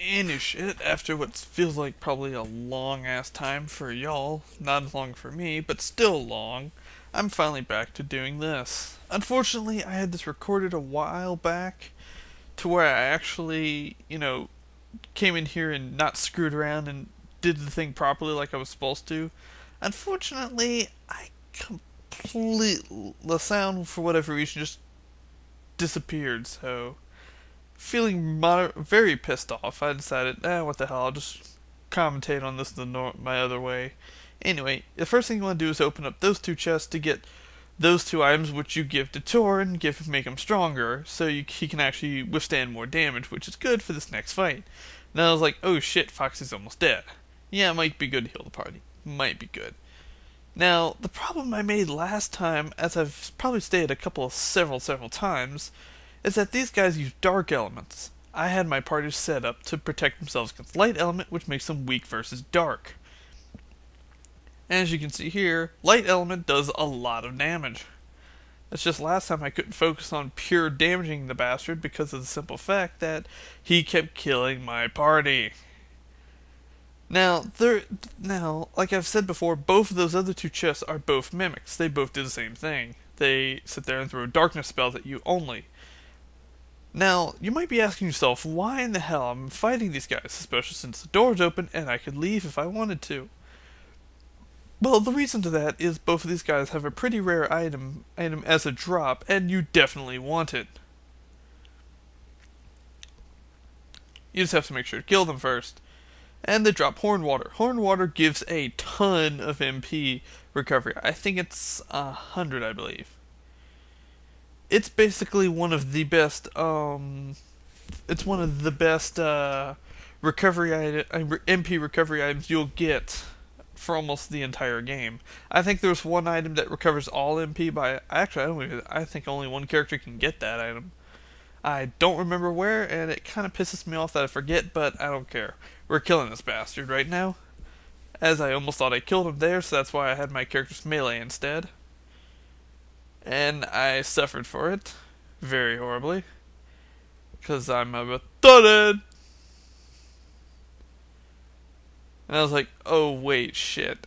into shit after what feels like probably a long-ass time for y'all. Not as long for me, but still long. I'm finally back to doing this. Unfortunately, I had this recorded a while back to where I actually, came in here and not screwed around and did the thing properly like I was supposed to. Unfortunately, the sound, for whatever reason, just disappeared, so... Feeling very pissed off, I decided, what the hell, I'll just commentate on this my other way. Anyway, the first thing you want to do is open up those two chests to get those two items which you give to Tor and make him stronger, so he can actually withstand more damage, which is good for this next fight. And I was like, oh shit, Foxy's almost dead. Yeah, it might be good to heal the party. Might be good. Now, the problem I made last time, as I've probably stated several times, is that these guys use dark elements. I had my party set up to protect themselves against light element, which makes them weak versus dark. And as you can see here, light element does a lot of damage. It's just last time I couldn't focus on pure damaging the bastard because of the simple fact that he kept killing my party. Now, like I've said before, both of those other two chests are both mimics. They both do the same thing. They sit there and throw darkness spells at you only. Now, you might be asking yourself, why in the hell I'm fighting these guys, especially since the door's open and I could leave if I wanted to. Well, the reason to that is both of these guys have a pretty rare item as a drop, and you definitely want it. You just have to make sure to kill them first. And they drop Hornwater. Hornwater gives a ton of MP recovery. I think it's 100, I believe. It's basically one of the best, recovery MP recovery items you'll get for almost the entire game. I think there's one item that recovers all MP by, I think only one character can get that item. I don't remember where, and it kind of pisses me off that I forget, but I don't care. We're killing this bastard right now. As I almost thought I killed him there, so that's why I had my character's melee instead. And I suffered for it. Very horribly. Because I'm a retarded! And I was like, oh wait, shit.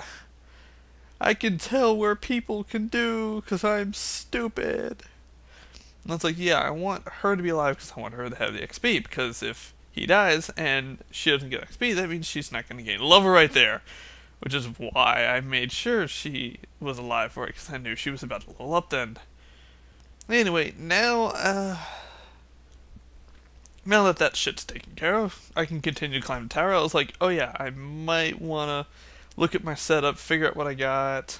I can tell where people can do, because I'm stupid. And I was like, yeah, I want her to be alive because I want her to have the XP. Because if he dies and she doesn't get XP, that means she's not going to gain love right there. Which is why I made sure she was alive for it, because I knew she was about to level up then. Anyway, now that that shit's taken care of, I can continue to climb the tower. I was like, oh yeah, I might want to look at my setup, figure out what I got.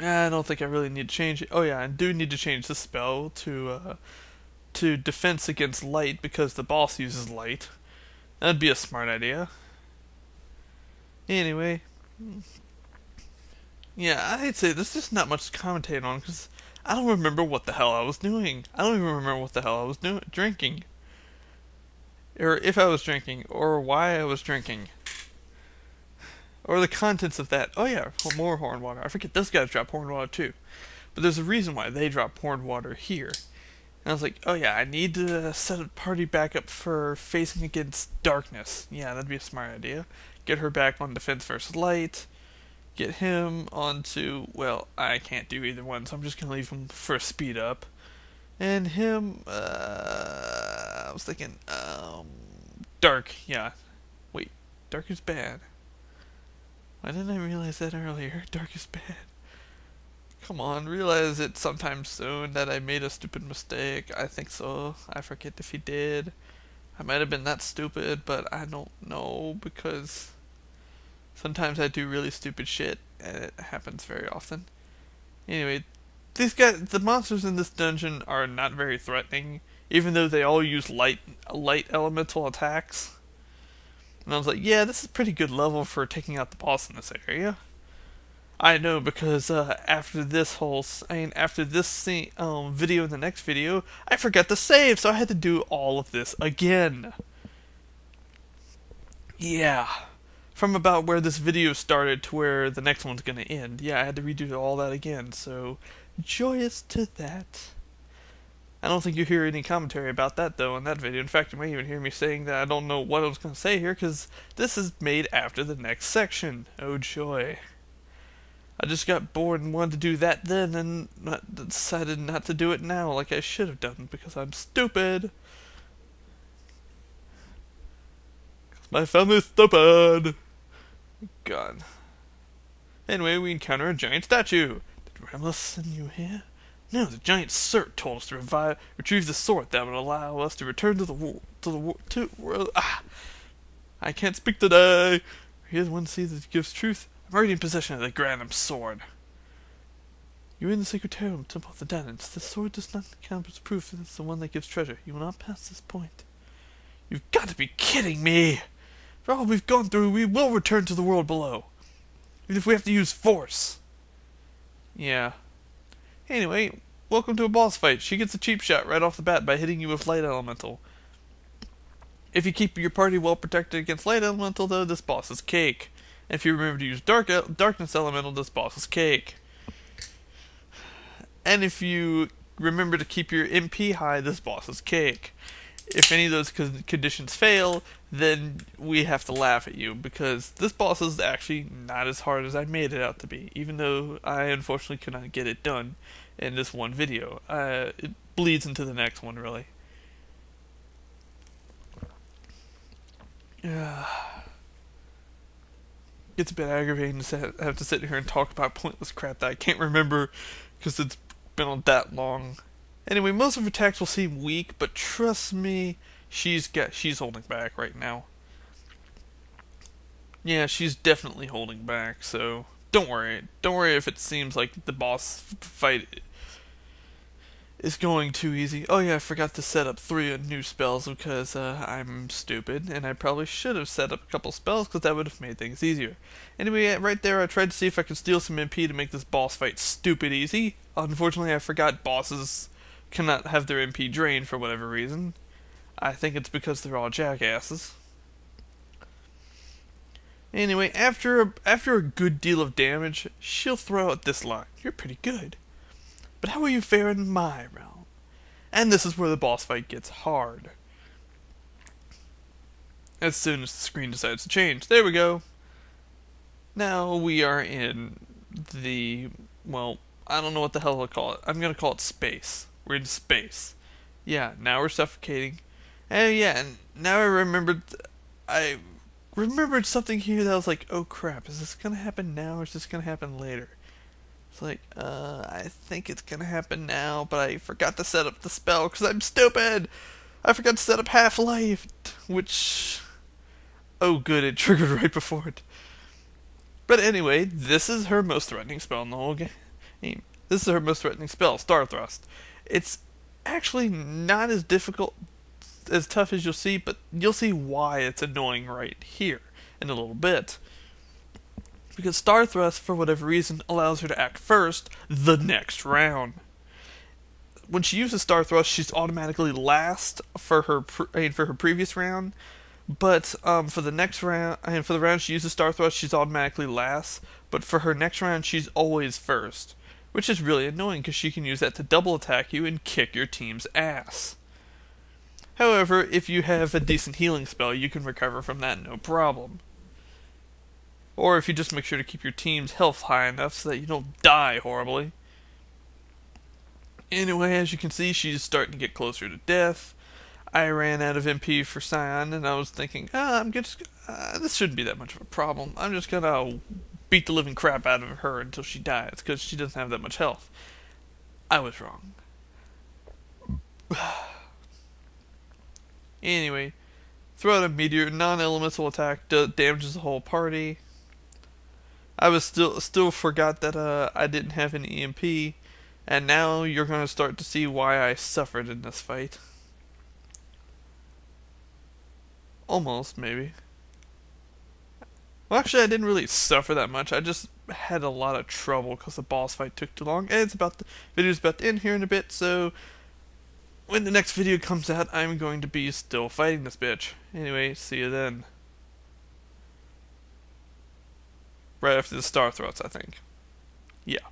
I don't think I really need to change it. Oh yeah, I do need to change the spell to defense against light because the boss uses light. That'd be a smart idea. Anyway, yeah, I'd say there's just not much to commentate on because I don't remember what the hell I was doing. I don't even remember what the hell I was drinking, or if I was drinking, or why I was drinking. Or the contents of that. Oh yeah, more Hornwater. I forget those guys drop Hornwater too. But there's a reason why they drop Hornwater here. And I was like, oh yeah, I need to set a party back up for facing against darkness. Yeah, that'd be a smart idea. Get her back on defense versus light. Get him onto... Well, I can't do either one, so I'm just going to leave him for a speed up. And him... I was thinking... dark, yeah. Wait, dark is bad. Why didn't I realize that earlier? Dark is bad. Come on, realize it sometime soon that I made a stupid mistake. I think so. I forget if he did. I might have been that stupid, but I don't know because sometimes I do really stupid shit and it happens very often. Anyway, these guys, the monsters in this dungeon are not very threatening, even though they all use light elemental attacks. And I was like, yeah, this is a pretty good level for taking out the boss in this area. I know because after this scene, video in the next video, I forgot to save, so I had to do all of this again. Yeah, from about where this video started to where the next one's gonna end. Yeah, I had to redo all that again. So joyous to that. I don't think you hear any commentary about that, though, in that video. In fact, you may even hear me saying that I don't know what I was going to say here, because this is made after the next section. Oh, joy. I just got bored and wanted to do that then, and decided not to do it now like I should have done, because I'm stupid. Because my family's stupid. God. Anyway, we encounter a giant statue. Did Ramla send you here? No, the giant Surt told us to retrieve the sword that would allow us to return to the world. I can't speak today. Here's one seed that gives truth. I'm already in possession of the Granum Sword. You're in the Secretarium Temple of the Danans. The sword does not count as proof that it's the one that gives treasure. You will not pass this point. You've got to be kidding me! For all we've gone through, we will return to the world below. Even if we have to use force. Yeah. Anyway, welcome to a boss fight. She gets a cheap shot right off the bat by hitting you with Light Elemental. If you keep your party well protected against Light Elemental, though, this boss is cake. And if you remember to use Darkness Elemental, this boss is cake. And if you remember to keep your MP high, this boss is cake. If any of those conditions fail, then we have to laugh at you, because this boss is actually not as hard as I made it out to be, even though I unfortunately could not get it done in this one video. It bleeds into the next one, really. It's a bit aggravating to have to sit here and talk about pointless crap that I can't remember, because it's been that long. Anyway, most of her attacks will seem weak, but trust me, she's holding back right now. Yeah, she's definitely holding back, so don't worry. Don't worry if it seems like the boss fight is going too easy. Oh yeah, I forgot to set up 3 new spells because I'm stupid, and I probably should have set up a couple spells because that would have made things easier. Anyway, right there I tried to see if I could steal some MP to make this boss fight stupid easy. Unfortunately, I forgot bosses cannot have their MP drained for whatever reason. I think it's because they're all jackasses. Anyway, after a good deal of damage, she'll throw out this line. You're pretty good. But how will you fare in my realm? And this is where the boss fight gets hard. As soon as the screen decides to change. There we go. Now we are in the, well, I don't know what the hell I'll call it. I'm going to call it space. We're in space. Yeah, now we're suffocating. And yeah, and now I remembered something here that was like, oh crap, is this going to happen now or is this going to happen later? It's like, I think it's going to happen now, but I forgot to set up the spell because I'm stupid! I forgot to set up Half-Life, which... oh good, it triggered right before it. But anyway, this is her most threatening spell in the whole game. This is her most threatening spell, Star Thrust. It's actually not as difficult, as tough as you'll see, but you'll see why it's annoying right here in a little bit. Because Star Thrust, for whatever reason, allows her to act first the next round. When she uses Star Thrust, she's automatically last for her previous round, but for the next round, and for the round she uses Star Thrust, she's automatically last, but for her next round, she's always first. Which is really annoying because she can use that to double attack you and kick your team's ass. However, if you have a decent healing spell, you can recover from that no problem. Or if you just make sure to keep your team's health high enough so that you don't die horribly. Anyway, as you can see, she's starting to get closer to death. I ran out of MP for Sion, and I was thinking, this shouldn't be that much of a problem. I'm just gonna beat the living crap out of her until she dies, because she doesn't have that much health. I was wrong. Anyway, throw out a meteor, non-elemental attack damages the whole party. I was still forgot that I didn't have any EMP, and now you're gonna start to see why I suffered in this fight. Almost, maybe. Well, actually, I didn't really suffer that much. I just had a lot of trouble because the boss fight took too long. And video's about to end here in a bit, so when the next video comes out, I'm going to be still fighting this bitch. Anyway, see you then. Right after the Star Thrust, I think. Yeah.